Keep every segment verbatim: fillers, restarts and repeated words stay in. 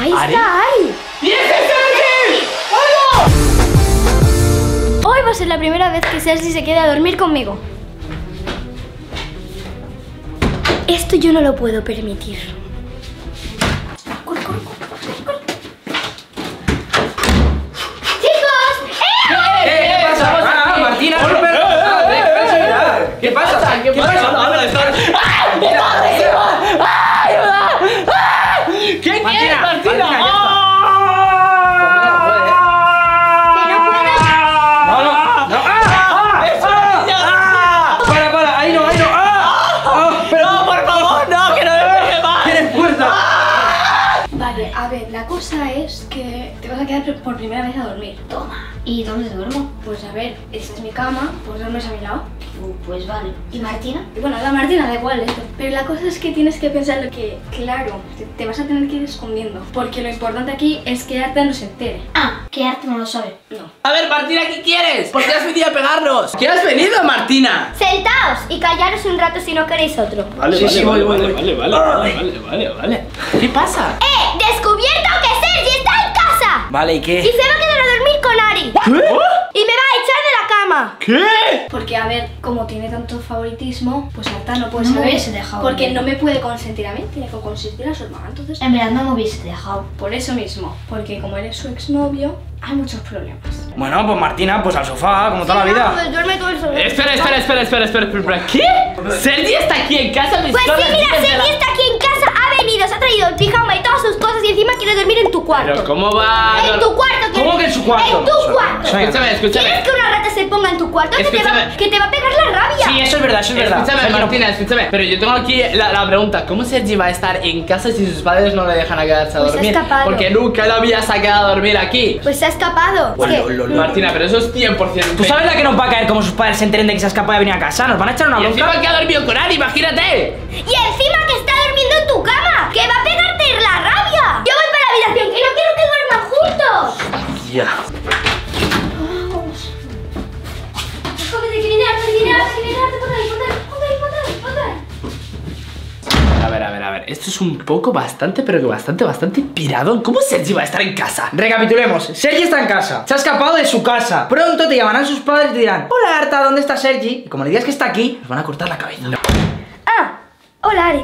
Ahí Ari. Está Ari. ¡Y es Sergi! ¡Vamos! Hoy va a ser la primera vez que Sergi se queda a dormir conmigo. Esto yo no lo puedo permitir. ¿Qué pasa? ¿Qué pasa? ¡Mi madre se va! ¡Ay, ayuda! ¡Ay! ¿Qué tienes, Martina? ¡Que no puedes! ¡No, no! ¡No! ¡Ah! ¡Eso no! ¡Para, para! ¡Ahí no, ahí no! ¡Ah! ¡No, por favor! ¡No, que no me dejes más! ¡Tienes fuerza! Vale, a ver, la cosa es que te vas a quedar por primera vez a dormir. Toma. ¿Y dónde duermo? Pues a ver, esta es mi cama, pues duermes a mi lado. Uh, pues vale. ¿Y Martina? Bueno, la Martina da igual esto. Pero la cosa es que tienes que pensar lo que, claro, te, te vas a tener que ir escondiendo. Porque lo importante aquí es que Arta no se entere. Ah, que Arta no lo sabe. No. A ver, Martina, ¿qué quieres? ¿Por qué has venido a pegarnos? ¿Qué has venido, Martina? Sentaos y callaros un rato si no queréis otro. Vale, sí, vale, sí, vale, vale, vale, vale, vale, vale, vale, vale. ¿Qué pasa? ¡He descubierto que Sergi está en casa! Vale, ¿y qué? Y se va a quedar a dormir con Ari. ¿Qué? Y me va a echar de la cama. ¿Qué? Porque a ver, como tiene tanto favoritismo, pues Arta no puede saber. No me hubiese dejado. Porque no me puede consentir a mí, tiene que consentir a su hermana. Entonces, en verdad no me hubiese dejado. Por eso mismo, porque como eres su exnovio, hay muchos problemas. Bueno, pues Martina, pues al sofá, como sí, toda la vida. Pues duerme todo el sofá. Espera, espera, espera, espera, espera, espera. ¿Qué? ¿Sergi está aquí en casa? Pues sí, mira, Sergi está aquí en casa. Ha venido, se ha traído el pijama y todas sus cosas y encima quiere dormir en tu cuarto. Pero ¿cómo va? En tu cuarto. ¿Cómo que en su cuarto? En tu cuarto. Escúchame, escúchame. ¿Quieres que una rata se ponga en tu cuarto? Que te, va, que te va a pegar la rabia. Sí, eso es verdad, eso es escúchame, verdad. Escúchame, Martina, escúchame. Pero yo tengo aquí la, la pregunta. ¿Cómo Sergi va a estar en casa si sus padres no le dejan a quedarse a dormir? Pues se ha escapado. Porque nunca lo había sacado a dormir aquí. Pues se ha escapado. Bueno, lo, lo, lo, Martina, pero eso es cien por cien. ¿Tú sabes la que nos va a caer como sus padres se enteren de que se ha escapado y ha venido a casa? Nos van a echar una bronca. Y encima que ha dormido con Ari, imagínate. Y encima que está durmiendo en tu cama. Que va a pegarte la rabia. Yo voy para la habitación, que no quiero que duerman juntos. Ya. A ver, a ver, a ver. Esto es un poco bastante, pero que bastante, bastante pirado. ¿Cómo Sergi va a estar en casa? Recapitulemos. Sergi está en casa. Se ha escapado de su casa. Pronto te llamarán sus padres y te dirán: hola, Arta, ¿dónde está Sergi? Y como le digas que está aquí, nos van a cortar la cabeza. No. Ah, hola, Ari.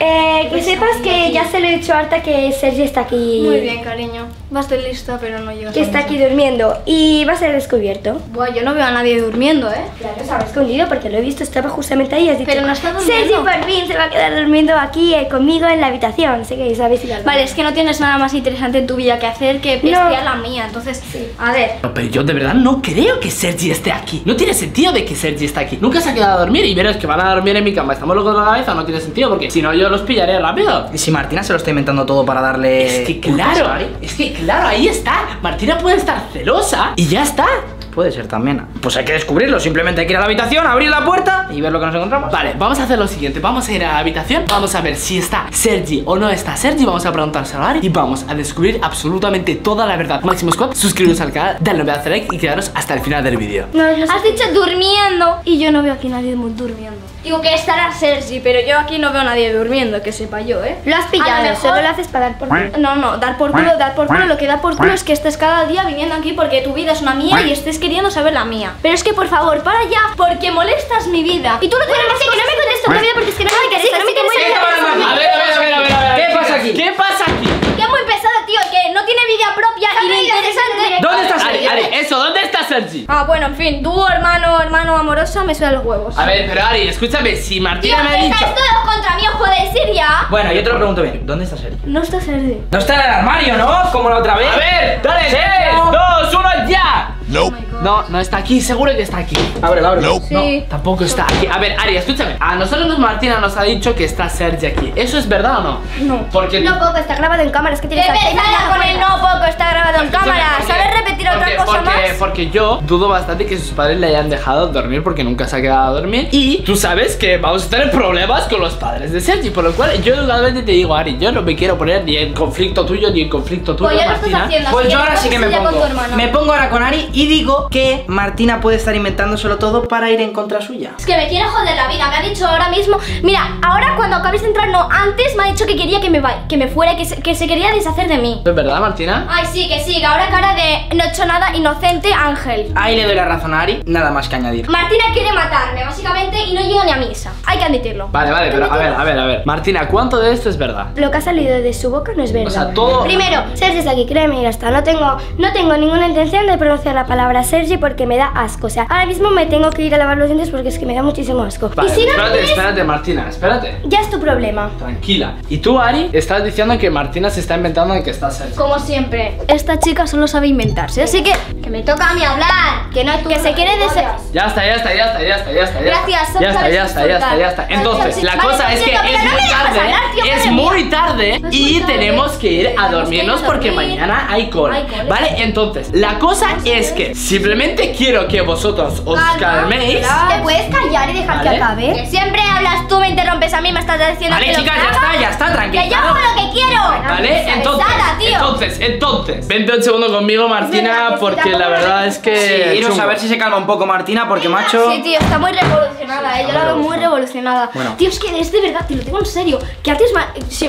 Eh, que sepas que ya se lo he dicho a Arta que Sergi está aquí. Muy bien, cariño. Va a estar lista, pero no llegas. Que está aquí durmiendo y va a ser descubierto. Buah, yo no veo a nadie durmiendo, ¿eh? Claro, se ha escondido porque lo he visto, estaba justamente ahí. Has dicho, pero no está durmiendo. Sergi por fin se va a quedar durmiendo aquí eh, conmigo en la habitación. Sé que sabéis si ya lo vale, es que no tienes nada más interesante en tu vida que hacer que pestear no. La mía. Entonces, sí. A ver. No, pero yo de verdad no creo que Sergi esté aquí. No tiene sentido de que Sergi esté aquí. Nunca se ha quedado a dormir y veros que van a dormir en mi cama. Estamos locos de la cabeza, no tiene sentido porque si no yo los pillaré rápido. Y si Martina se lo está inventando todo para darle... Es que claro, es que claro, ahí está. Martina puede estar celosa y ya está. Puede ser también. Pues hay que descubrirlo, simplemente hay que ir a la habitación, abrir la puerta y ver lo que nos encontramos. Vale, vamos a hacer lo siguiente, vamos a ir a la habitación, vamos a ver si está Sergi o no está Sergi, vamos a preguntárselo a Ari y vamos a descubrir absolutamente toda la verdad. Maximo Squad, suscribiros al canal, dadle un pedazo de like y quedaros hasta el final del vídeo. No, has dicho durmiendo y yo no veo aquí nadie muy durmiendo. Digo que estará Sergi, pero yo aquí no veo a nadie durmiendo, que sepa yo, ¿eh? Lo has pillado, mejor... solo lo haces para dar por culo. No, no, dar por culo, dar por culo, lo que da por culo es que estés cada día viniendo aquí porque tu vida es una mía y estés queriendo saber la mía. Pero es que por favor, para ya, porque molestas mi vida. Y tú no te bueno, que no me contestas tu vida porque es que no me quieres, no me quieres. A ver, a ver, a ver, a ver. ¿Qué pasa aquí? ¿Qué pasa aquí? Que es muy pesado, tío, que no tiene vida propia y le interesante. ¿Dónde está Sergi? Ari, Ari, eso, ¿dónde está Sergi? Ah, bueno, en fin, tú, hermano, hermano amoroso, me suena los huevos. A ver, pero Ari, escúchame, si Martina tío, me ha dicho... estáis todos contra mí, os podéis ir ya. Bueno, yo te lo pregunto bien, ¿dónde está Sergi? No está Sergi. No está en el armario, ¿no? Como la otra vez. A ver, dale, tres, dos, uno, ya. No. No, no está aquí, seguro que está aquí. Ábrelo, ábrelo. No, tampoco está aquí. A ver, Ari, escúchame. A nosotros Martina nos ha dicho que está Sergi aquí. ¿Eso es verdad o no? No. Porque no poco está grabado en cámara, es que tienes que con el no poco está grabado en cámara. ¿Sabes repetir otra cosa más? Porque yo dudo bastante que sus padres le hayan dejado dormir porque nunca se ha quedado a dormir. Y tú sabes que vamos a tener problemas con los padres de Sergi, por lo cual yo realmente te digo, Ari, yo no me quiero poner ni en conflicto tuyo ni en conflicto tuyo, Martina. Pues yo ahora sí que me pongo. Me pongo ahora con Ari. y digo que Martina puede estar inventándoselo todo para ir en contra suya. Es que me quiere joder la vida, me ha dicho ahora mismo. Mira, ahora cuando acabes de entrar, no, antes me ha dicho que quería que me, que me fuera, que se, que se quería deshacer de mí. ¿Es verdad, Martina? Ay, sí, que sí, que ahora cara de no he hecho nada, inocente Ángel. Ahí le doy la razón a Ari, nada más que añadir. Martina quiere matarme, básicamente, y no llego ni a misa. Hay que admitirlo. Vale, vale, pero admitirlo? a ver, a ver, a ver. Martina, ¿cuánto de esto es verdad? Lo que ha salido de su boca no es verdad. O sea, todo... Primero, Sergi está aquí, créeme, ya está. No tengo, no tengo ninguna intención de pronunciar la palabra Sergi porque me da asco. O sea, ahora mismo me tengo que ir a lavar los dientes porque es que me da muchísimo asco. Vale, y si espérate, no tienes... espérate, Martina, espérate. Ya es tu problema. Tranquila. Y tú, Ari, estás diciendo que Martina se está inventando de que está Sergi. Como siempre. Esta chica solo sabe inventarse, así que... Que me toca a mí hablar. Que no es tu... Que se quiere desear. Ya está, ya está, ya está, ya está, ya está. Gracias, ya está, ya está, ya está, ya está. Entonces, la cosa es que es muy tarde. Es muy tarde y tenemos que ir a dormirnos porque mañana hay call. Vale, entonces, la cosa es que simplemente quiero que vosotros os calméis. ¿Te puedes callar y dejar que acabe? Siempre hablas tú, me interrumpes a mí, me estás diciendo que... Vale, chicas, ya está, ya está, tranquila. Que yo hago lo que quiero. Vale, entonces, entonces, entonces vente un segundo conmigo, Martina, porque la verdad es que... Iros a ver si se calma un poco, Martina, porque macho... Sí, tío, está muy revolucionada, eh, yo la veo muy revolucionada. Bueno. Tío, es que es de verdad, te lo tengo en serio. Que antes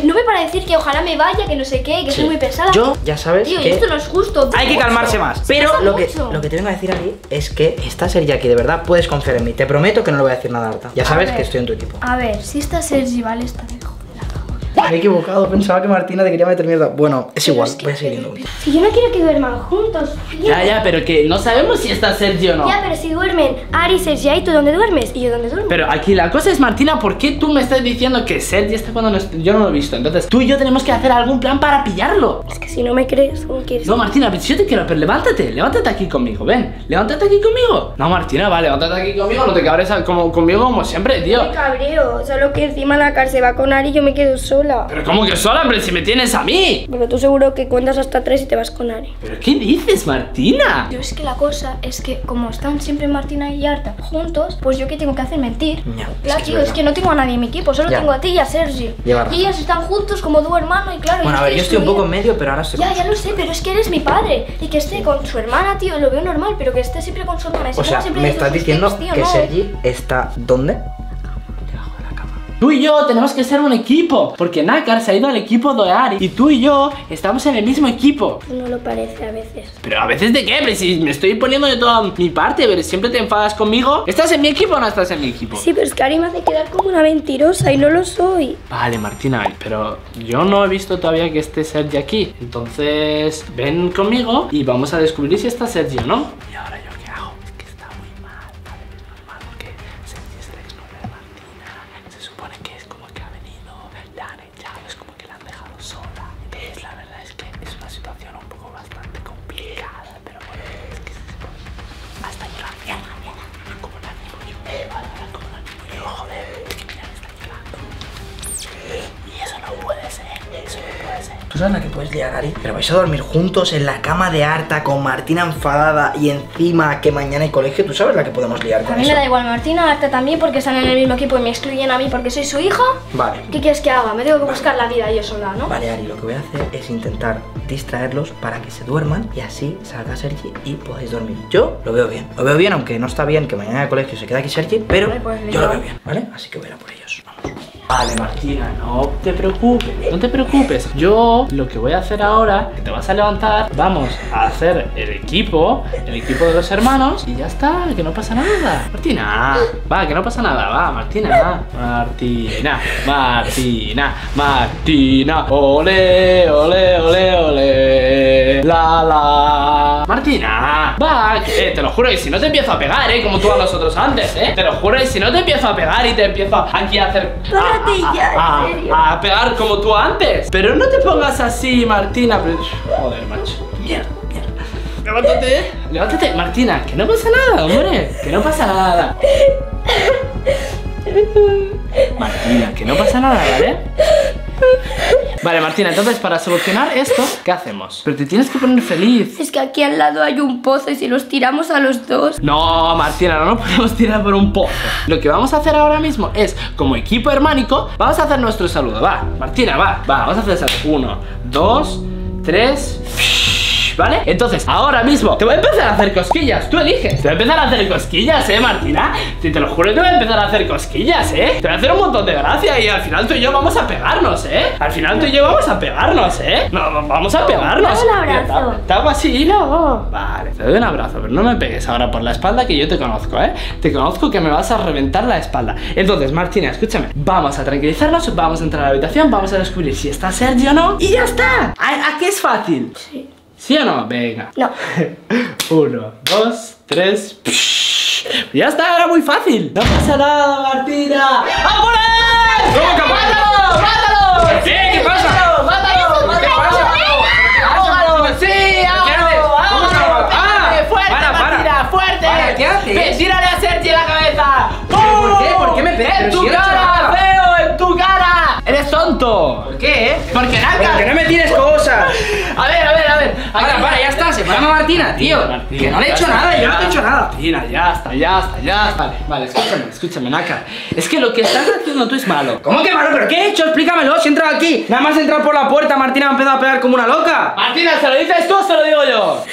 no me para decir que ojalá me vaya, que no sé qué, que sí. soy muy pesada. Yo, ya sabes, tío, que esto no es justo. Tío. Hay que calmarse más. Pero lo que, lo que te vengo a decir, Ari, es que está Sergi aquí, de verdad, puedes confiar en mí. Te prometo que no le voy a decir nada a Arta. Ya sabes que estoy en tu equipo. A ver, si está Sergi, vale, está lejos. Me he equivocado, pensaba que Martina te quería meter mierda. Bueno, es igual, voy a seguir yendo. Si yo no quiero que duerman juntos, tío. Ya, ya, pero que no sabemos si está Sergi o no. Ya, pero si duermen Ari, Sergi, ¿y tú dónde duermes? Y yo dónde duermo. Pero aquí la cosa es, Martina, ¿por qué tú me estás diciendo que Sergi está cuando no estoy? Yo no lo he visto, entonces tú y yo tenemos que hacer algún plan para pillarlo. Es que si no me crees, ¿cómo quieres? No, Martina, pero si yo te quiero, pero levántate, levántate aquí conmigo, ven, levántate aquí conmigo. No, Martina, va, levántate aquí conmigo, no te cabres como, conmigo como siempre, tío. Me cabreo, solo que encima la cárcel va con Ari y yo me quedo sola. Pero ¿cómo que sola, hombre? Si me tienes a mí. Pero tú seguro que cuentas hasta tres y te vas con Ari. ¿Pero qué dices, Martina? Yo es que la cosa es que como están siempre Martina y Arta juntos, pues yo qué tengo que hacer, mentir. No, claro, es que, tío, es que no tengo a nadie en mi equipo, solo ya. tengo a ti y a Sergi. Llevarra. Y ellas están juntos como dos hermanos y claro. Bueno, a ver, yo estoy un poco en medio, pero ahora estoy. Ya, ya lo sé, pero es que eres mi padre. Y que esté con su hermana, tío, lo veo normal, pero que esté siempre con su hermana. O sea, me estás diciendo tips, tío, que no. Sergi está ¿dónde? Tú y yo tenemos que ser un equipo, porque Nakar se ha ido al equipo de Ari y tú y yo estamos en el mismo equipo. No lo parece a veces. ¿Pero a veces de qué? Pero si me estoy poniendo de toda mi parte, pero siempre te enfadas conmigo. ¿Estás en mi equipo o no estás en mi equipo? Sí, pero es que Ari me hace quedar como una mentirosa y no lo soy. Vale, Martina, pero yo no he visto todavía que esté Sergi aquí. Entonces, ven conmigo y vamos a descubrir si está Sergi o no. Y ahora yo. En la que puedes liar, Ari, pero vais a dormir juntos en la cama de Arta con Martina enfadada y encima que mañana hay colegio. Tú sabes la que podemos liar con eso. A mí me da igual Martina, Arta también, porque están en el mismo equipo y me excluyen a mí porque soy su hija. Vale. ¿Qué quieres que haga? Me tengo que buscar la vida yo sola, ¿no? Vale, Ari, lo que voy a hacer es intentar distraerlos para que se duerman y así salga Sergi y podéis dormir. Yo lo veo bien, lo veo bien, aunque no está bien que mañana el colegio se quede aquí Sergi, pero yo lo veo bien, ¿vale? Así que voy a ir a por ellos. Vamos. Vale, Martina, no te preocupes, no te preocupes. Yo lo que voy a hacer ahora, que te vas a levantar, vamos a hacer el equipo, el equipo de los hermanos y ya está, que no pasa nada. Martina, va, que no pasa nada, va, Martina, Martina, Martina, Martina, ole, ole, ole, ole, la, la. Martina, va, que, eh, te lo juro que si no te empiezo a pegar, eh, como tú a nosotros antes, eh, te lo juro que si no te empiezo a pegar y te empiezo aquí a hacer... A, a, a, a pegar como tú antes. Pero no te pongas así, Martina. Joder, macho. Mierda, mierda. Levántate. Levántate, Martina, que no pasa nada, hombre. Que no pasa nada. Martina, que no pasa nada, ¿vale? Vale, Martina, entonces para solucionar esto, ¿qué hacemos? Pero te tienes que poner feliz. Es que aquí al lado hay un pozo y si los tiramos a los dos... No, Martina, no nos podemos tirar por un pozo. Lo que vamos a hacer ahora mismo es, como equipo hermánico, vamos a hacer nuestro saludo. Va, Martina, va, va, vamos a hacer el saludo. Uno, dos, tres... ¿vale? Entonces, ahora mismo te voy a empezar a hacer cosquillas, tú eliges. Te voy a empezar a hacer cosquillas, ¿eh, Martina? Si te lo juro, te voy a empezar a hacer cosquillas, ¿eh? Te voy a hacer un montón de gracia y al final tú y yo vamos a pegarnos, ¿eh? Al final tú y yo vamos a pegarnos, ¿eh? No, vamos a pegarnos. Dame un abrazo. Te hago así, no. Vale, te doy un abrazo, pero no me pegues ahora por la espalda que yo te conozco, ¿eh? Te conozco que me vas a reventar la espalda. Entonces, Martina, escúchame. Vamos a tranquilizarnos, vamos a entrar a la habitación, vamos a descubrir si está Sergi o no. Y ya está. ¿A, a qué es fácil? Sí. ¿Sí o no? Venga. No. Uno, dos, tres. Psh. Ya está, era muy fácil. No pasa nada, Martina. ¡Vámonos! ¡Cómo que mátalo! ¡Mátalo! ¿Sí? ¿Qué pasa? ¡Mátalo! ¡Mátalo! ¿Qué pasa? ¡Mátalo! ¡Mátalo! ¡Sí! ¡Vámonos! ¡Vámonos! ¡Vámonos! ¡Ah! ¡Fuerte, para, para. Martina! ¡Fuerte! Para, ¿qué haces? ¡Tírale a Sergi la cabeza! ¡Pum! ¿Por qué? ¿Por qué me pegas? ¡En tu cara, feo! ¡En tu cara! ¡Eres tonto! ¿Por qué? Porque nada. Porque no me tires cosas. A ver, a ver. Ahora, para, ya está, sepárame a Martina, tío. Martina, que no le he hecho nada, yo no te he hecho nada. Martina, ya está, ya está, ya está. Vale, vale, escúchame, escúchame, Nakar. Es que lo que estás haciendo tú es malo. ¿Cómo que malo? ¿Pero qué he hecho? Explícamelo, si he entrado aquí. Nada más he entrado por la puerta, Martina me ha empezado a pegar como una loca. Martina, ¿se lo dices tú o se lo digo yo?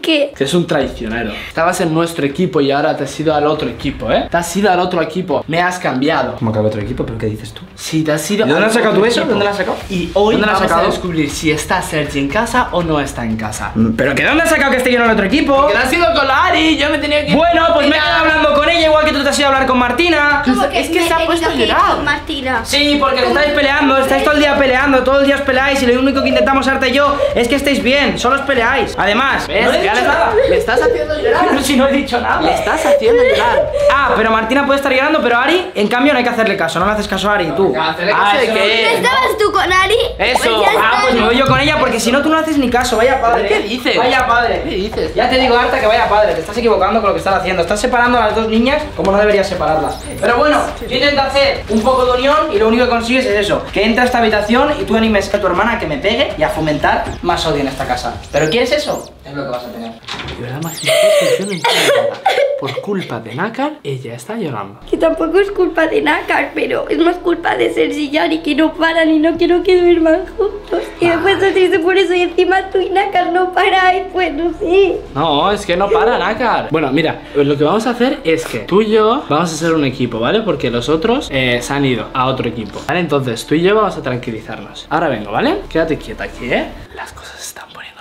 ¿Qué? Que es un traicionero. Estabas en nuestro equipo y ahora te has ido al otro equipo, ¿eh? Te has ido al otro equipo. Me has cambiado. ¿Cómo que al otro equipo? ¿Pero qué dices tú? Sí, te has ido. ¿De dónde has sacado tu eso? ¿Dónde la has sacado? Y hoy vamos a descubrir si está Sergi en casa o no está en casa. ¿Pero que dónde has sacado que esté yo en el otro equipo? Que te has ido con la Ari. Yo me tenía que... Bueno, pues me he quedado hablando con ella igual que tú te has ido a hablar con Martina. Que es que se ha puesto a llorar. Martina. Sí, porque ¿cómo? Estáis peleando. Estáis todo el día peleando. Todo el día os peleáis. Y lo único que intentamos, Arta y yo, es que estéis bien. Solo os peleáis. Además, ¿ves? No ya le, nada. Le estás haciendo llorar. No, si no he dicho nada. Le estás haciendo llorar. Ah, pero Martina puede estar llorando, pero Ari, en cambio, no hay que hacerle caso. No le haces caso a Ari, tú. Ah, ¿de qué? ¿No estabas tú con Ari? Eso. Pues ah, pues me voy yo con ella porque si no, tú no haces ni caso. Vaya padre. ¿Qué dices? Vaya padre. ¿Qué dices? Ya te digo, Arta, que vaya padre. Te estás equivocando con lo que estás haciendo. Estás separando a las dos niñas como no deberías separarlas. Pero bueno, yo intento hacer un poco de unión y lo único que consigues es eso. Que entra a esta habitación y tú animes a tu hermana a que me pegue y a fomentar más odio en esta casa. ¿Pero quieres eso? Es lo que vas a tener. De verdad, Maximo, yo no entiendo nada. Por culpa de Nakar, ella está llorando. Que tampoco es culpa de Nakar, pero es más culpa de Sergi y Ari, que no paran y no quiero que duerman juntos. Y me he puesto triste por eso y encima tú y Nakar no paráis, pues no sé. No, es que no para Nakar. Bueno, mira, lo que vamos a hacer es que tú y yo vamos a ser un equipo, ¿vale? Porque los otros eh, se han ido a otro equipo, ¿vale? Entonces tú y yo vamos a tranquilizarnos. Ahora vengo, ¿vale? Quédate quieta aquí, ¿eh? Las cosas están poniendo.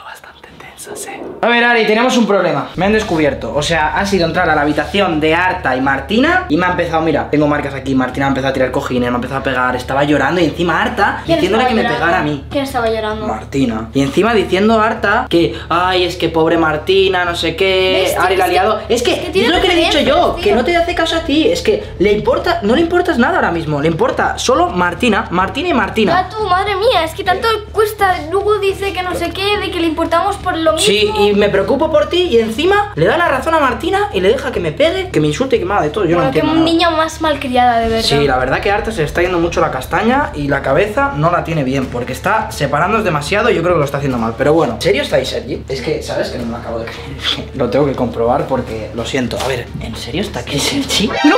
A ver, Ari, tenemos un problema. Me han descubierto. O sea, ha sido entrar a la habitación de Arta y Martina y me ha empezado, mira, tengo marcas aquí. Martina me ha empezado a tirar cojines, me ha empezado a pegar. Estaba llorando y encima Arta diciéndole que llorando? Me pegara a mí. ¿Quién estaba llorando? Martina. Y encima diciendo a Arta que, ay, es que pobre Martina, no sé qué. Ari la ha liado. Es que, es que es lo que le he dicho yo, tío. Que no te hace caso a ti. Es que le importa, no le importas nada ahora mismo. Le importa solo Martina, Martina y Martina. Ah, tú, madre mía, es que tanto cuesta. Luego dice que no sé qué, de que le importamos por lo mismo. Sí, y me preocupo por ti y encima le da la razón a Martina y le deja que me pegue, que me insulte y que me haga de todo. Yo bueno, no entiendo. Que un niño más malcriada, de verdad. Sí, la verdad que Arta se le está yendo mucho la castaña y la cabeza no la tiene bien porque está separándonos demasiado y yo creo que lo está haciendo mal. Pero bueno, ¿en serio estáis, Sergi? Es que, ¿sabes? Que no me lo acabo de creer. Lo tengo que comprobar porque lo siento. A ver, ¿en serio está aquí Sergi? ¡No!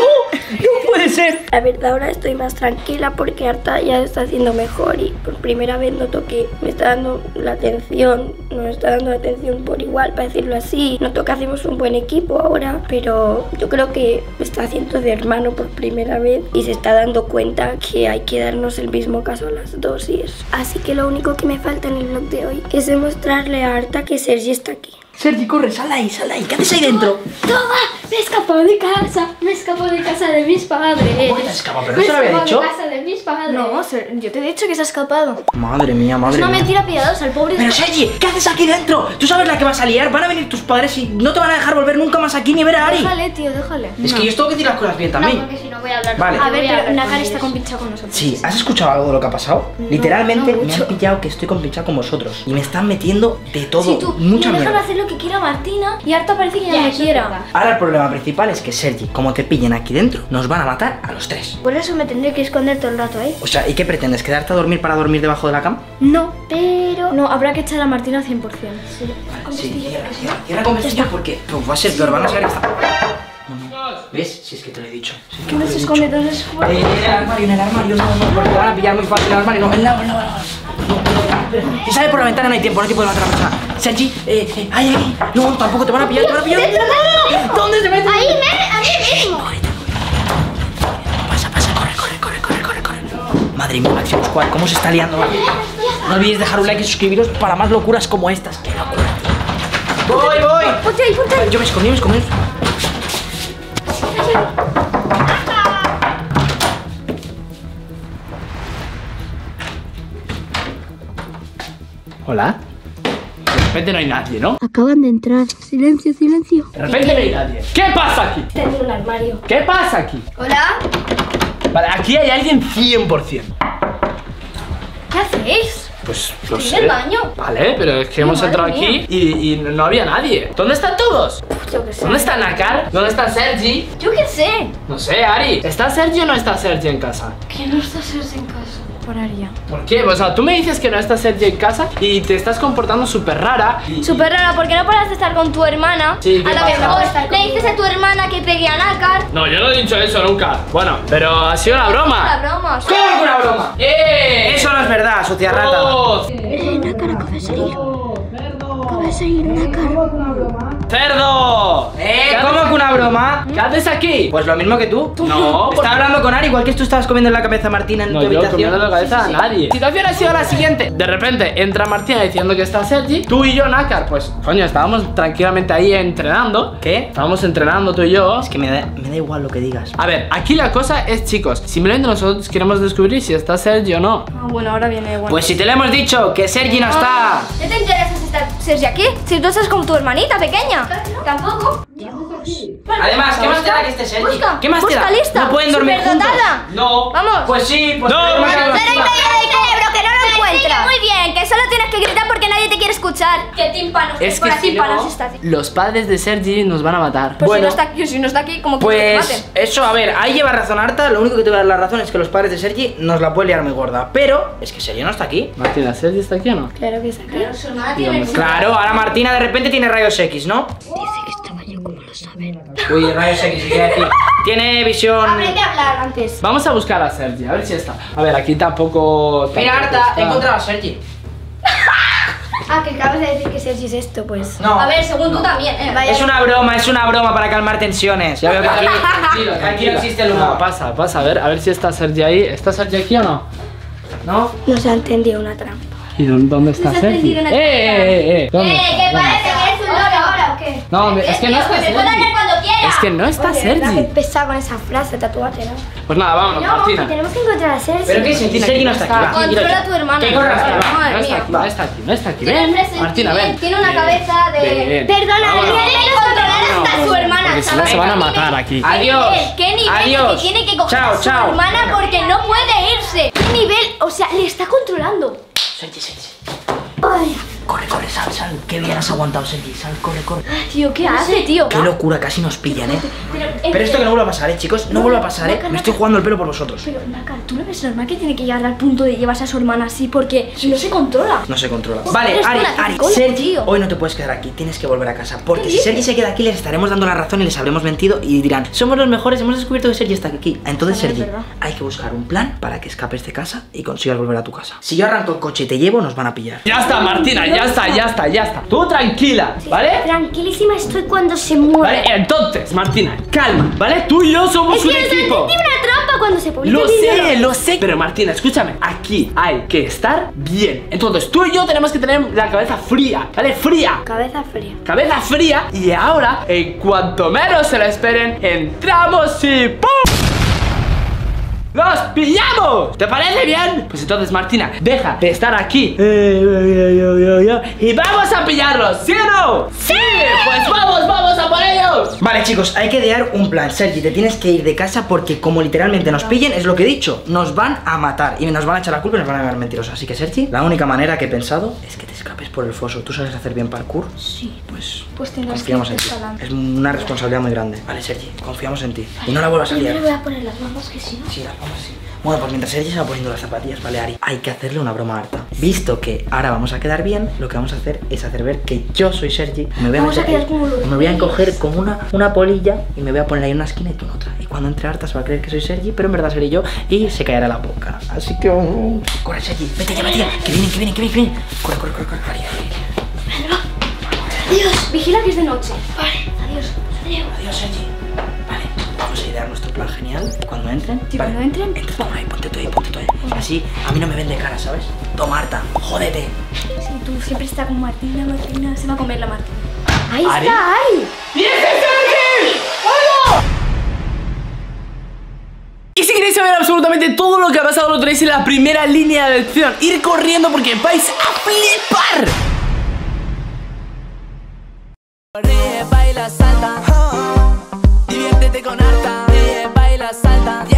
¡No puede ser! La verdad, ahora estoy más tranquila porque Arta ya está haciendo mejor y por primera vez noto que me está dando la atención, no me está dando la atención por igual, para decirlo así. Noto que hacemos un buen equipo ahora, pero yo creo que me está haciendo de hermano por primera vez y se está dando cuenta que hay que darnos el mismo caso a las dos y eso. Así que lo único que me falta en el vlog de hoy es demostrarle a Arta que Sergi está aquí. Sergi, corre, sal ahí, sal ahí, ¿qué haces ahí dentro? ¡Toma! Me he escapado de casa, me he escapado de casa de mis padres. ¿Cómo te has escapado? ¿Pero no se lo había dicho? Me he escapado de casa de mis padres. No, yo te he dicho que se ha escapado. Madre mía, madre mía. Es una mentira piadosa, el pobre... Pero Sergi, ¿qué haces aquí dentro? Tú sabes la que vas a liar, van a venir tus padres y no te van a dejar volver nunca más aquí ni ver a Ari. Déjale, tío, déjale. Es que yo tengo que decir las cosas bien también. No, porque si no voy a hablar con... Vale. A ver, pero Nakar está compinchado con nosotros. Sí, ¿has escuchado algo de lo que ha pasado? Literalmente me han pillado que estoy compinchado con vosotros y me están metiendo de todo, mucha mierda. Hacer lo que quiera Martina y Arta parece que ya no quiera. Ahora el problema principal es que Sergi, como te pillen aquí dentro, nos van a matar a los tres. Por eso me tendré que esconder todo el rato ahí. O sea, ¿y qué pretendes? ¿Quedarte a dormir para dormir debajo de la cama? No, pero... No, habrá que echar a Martina al cien por cien. Sí. Vale, sí. Y ahora con vestido porque pues va a ser peor, van a saber que está... ¿Ves? Si es que te lo he dicho. Si es que no se esconde, no se esconde. Eh, el armario, en el armario, no, no, porque van a pillar muy fácil el armario. No, en la, en la, en la. Pero si sale por la ventana no hay tiempo, no hay tiempo de matar a la persona. Sergi, eh, eh, ahí, ahí. No, tampoco te van a pillar, te van a pillar. ¿Dónde se mete? Ahí, ahí mismo. Pasa, pasa, corre, corre, corre, corre, corre, corre. Madre mía, Maximo Squad, ¿cómo se está liando? No olvidéis dejar un like y suscribiros para más locuras como estas. ¡Qué locura! ¡Voy, voy! ¡Ponte ahí, ponte ahí! Yo me escondí, me escondí. Hola. De repente no hay nadie, ¿no? Acaban de entrar. Silencio, silencio. De repente no hay nadie. ¿Qué pasa aquí? Está en un armario. ¿Qué pasa aquí? Hola. Vale, aquí hay alguien cien por cien. ¿Qué hacéis? Pues no sé. ¿En el baño? Vale, pero es que hemos entrado aquí y, y no había nadie. ¿Dónde están todos? Yo qué sé. ¿Dónde está Nakar? ¿Dónde está Sergi? Yo qué sé. No sé, Ari. ¿Está Sergi o no está Sergi en casa? ¿Que no está Sergi en casa? ¿Por qué? O sea, tú me dices que no estás Sergi en casa y te estás comportando súper rara. Súper rara, porque no paras de estar con tu hermana. Sí, a lo mejor le dices a tu hermana que pegue a Nakar. No, yo no he dicho eso nunca. Bueno, pero ha sido una broma. Una broma. ¿Cómo es una broma? ¡Eh! Eso no es verdad, sucia rata. Eh, Nakar acaba de salir. Acaba de salir Nakar. ¡Cerdo! ¿Eh? ¿Cómo que una broma? ¿Qué haces aquí? Pues lo mismo que tú. No, estaba hablando con Ari, igual que tú estabas comiendo en la cabeza a Martina en no, tu yo habitación. No, comiendo la cabeza sí, sí, a nadie. Sí. La situación ha sido la siguiente. De repente entra Martina diciendo que está Sergi. Tú y yo, Nakar, pues, coño, estábamos tranquilamente ahí entrenando. ¿Qué? Estábamos entrenando tú y yo. Es que me da, me da igual lo que digas. A ver, aquí la cosa es, chicos, simplemente nosotros queremos descubrir si está Sergi o no. Ah, bueno, ahora viene bueno. Pues si te lo hemos dicho, que Sergi no, no está. ¿No te interesa si está Sergi aquí? Si tú estás con tu hermanita pequeña. Tampoco. Dios. Además, ¿qué más te da que esté Sergi? ¿Qué más te da? No pueden dormir juntos. No. Vamos. Pues sí, pues no. Pero hay medio de cerebro que no lo encuentra. Muy bien, que solo tienes que gritar porque nadie te quiere escuchar. Que tímpanos. Es que si no, los padres de Sergi nos van a matar. Pues si no está aquí, si no está aquí, como que nos maten. Eso, a ver, ahí lleva razón Arta. Lo único que te va a dar la razón es que los padres de Sergi nos la puede liar muy gorda. Pero es que Sergi no está aquí. Martina, ¿Sergi está aquí o no? Claro que está aquí. Claro, ahora Martina de repente tiene rayos X, ¿no? Dice que estaba yo, como lo saben. Uy, rayos X, ¿qué quiere decir? Tiene visión. Aprende a hablar antes. Vamos a buscar a Sergi, a ver si está. A ver, aquí tampoco. Mira, Arta, he encontrado a Sergi. Ah, que acabas de decir que Sergi es esto, pues. No. A ver, según no. tú también. Eh, vaya. Es una broma, es una broma para calmar tensiones. Ya veo que aquí, tranquilo, aquí no existe el humor. No, pasa, pasa, a ver, a ver si está Sergi ahí. ¿Está Sergi aquí o no? No. No se ha entendido una trampa. ¿Y dónde está Sergi? ¡Eh, eh, eh! eh ¿Qué parece que es un loro ahora o qué? No, es que no está Sergi. Es que no está Sergi. Es pesado con esa frase, tatuate, ¿no? Pues nada, vámonos, Martina. Tenemos que encontrar a Sergi. ¿Pero qué sentido? Sergi no está aquí. Controla a tu hermano. No está aquí, no está aquí. Ven, Martina, ven. Tiene una cabeza de... Perdona, tiene que controlar hasta su hermana. Porque si no se van a matar aquí. Adiós. ¿Qué nivel que tiene que coger a su hermana porque no puede irse? ¿Qué nivel? O sea, le está controlando. Sergi, Sergi. Ay. Corre, corre, sal, sal. Qué bien has aguantado, Sergi. Sal, corre, corre. Ay, tío, ¿qué no hace, tío? Qué locura, casi nos pillan, ¿eh? Pero, pero, pero esto que no vuelva a pasar, ¿eh, chicos? No, no vuelva a pasar, Nakar, ¿eh? Nakar, me estoy jugando el pelo por vosotros. Pero, Nakar, ¿tú no ves normal que tiene que llegar al punto de llevarse a su hermana así? Porque sí, no se controla. No se controla. Vale, Ari, Ari, Sergi, hoy no te puedes quedar aquí. Tienes que volver a casa. Porque si Sergi se queda aquí, les estaremos dando la razón y les habremos mentido y dirán, somos los mejores, hemos descubierto que Sergi está aquí. Entonces, Sergi, hay que buscar un plan para que escapes de casa y consigas volver a tu casa. Si yo arranco el coche y te llevo, nos van a pillar. Ya está, Martina, ya está, ya está, ya está. Tú tranquila, ¿vale? Tranquilísima estoy cuando se muere. Vale, entonces, Martina, calma, ¿vale? Tú y yo somos un equipo. Es que una trampa cuando se publica. Lo sé, lo sé. Pero Martina, escúchame, aquí hay que estar bien. Entonces, tú y yo tenemos que tener la cabeza fría, ¿vale? Fría. Cabeza fría. Cabeza fría. Y ahora, en cuanto menos se la esperen, entramos y ¡pum! ¡Los pillamos! ¿Te parece bien? Pues entonces, Martina, deja de estar aquí. Y vamos a pillarlos, ¿sí o no? ¡Sí! Pues vamos, vamos a por ellos. Vale, chicos, hay que idear un plan. Sergi, te tienes que ir de casa porque como literalmente nos pillen, es lo que he dicho, nos van a matar y nos van a echar la culpa y nos van a llamar mentirosos. Así que, Sergi, la única manera que he pensado es que te escapes por el foso. ¿Tú sabes hacer bien parkour? Sí. Pues, pues tendrás que escalar. Es una responsabilidad muy grande. Vale, Sergi, confiamos en ti. Vale. Y no la vuelvas a liar. Yo le voy a poner las manos, que si no... Sí, las Sí. Bueno, pues mientras Sergi se va poniendo las zapatillas, vale, Ari, hay que hacerle una broma a Arta. Visto que ahora vamos a quedar bien, lo que vamos a hacer es hacer ver que yo soy Sergi. Me voy a, meter, a, quedar como me voy a encoger como una, una polilla y me voy a poner ahí en una esquina y tú en otra. Y cuando entre Arta se va a creer que soy Sergi, pero en verdad seré yo y se caerá la boca. Así que... Uh, corre, Sergi, vete ya, Martina, que vienen, que vienen, que vienen. Corre, corre, corre, corre, corre. Adiós, vigila que es de noche. Vale, adiós. Adiós, adiós Sergi. Vale, vamos a idear nuestro plan genial. Cuando entren... Sí, vale. Cuando entren... Entra, toma ahí, ponte tú ahí, ponte tú ahí. Así a mí no me ven de cara, ¿sabes? Toma, Arta, jódete. Sí, tú siempre estás con Martina, Martina. Se va a comer la Martina. ¡Ahí ¿Ari? Está, Ari! ¡Y ese Sergi! ¡Hola! Y si queréis saber absolutamente todo lo que ha pasado, lo tenéis en la primera línea de acción. Ir corriendo porque vais a flipar. Ríe, baila, salta. Diviértete con Arta. Ríe, baila, salta.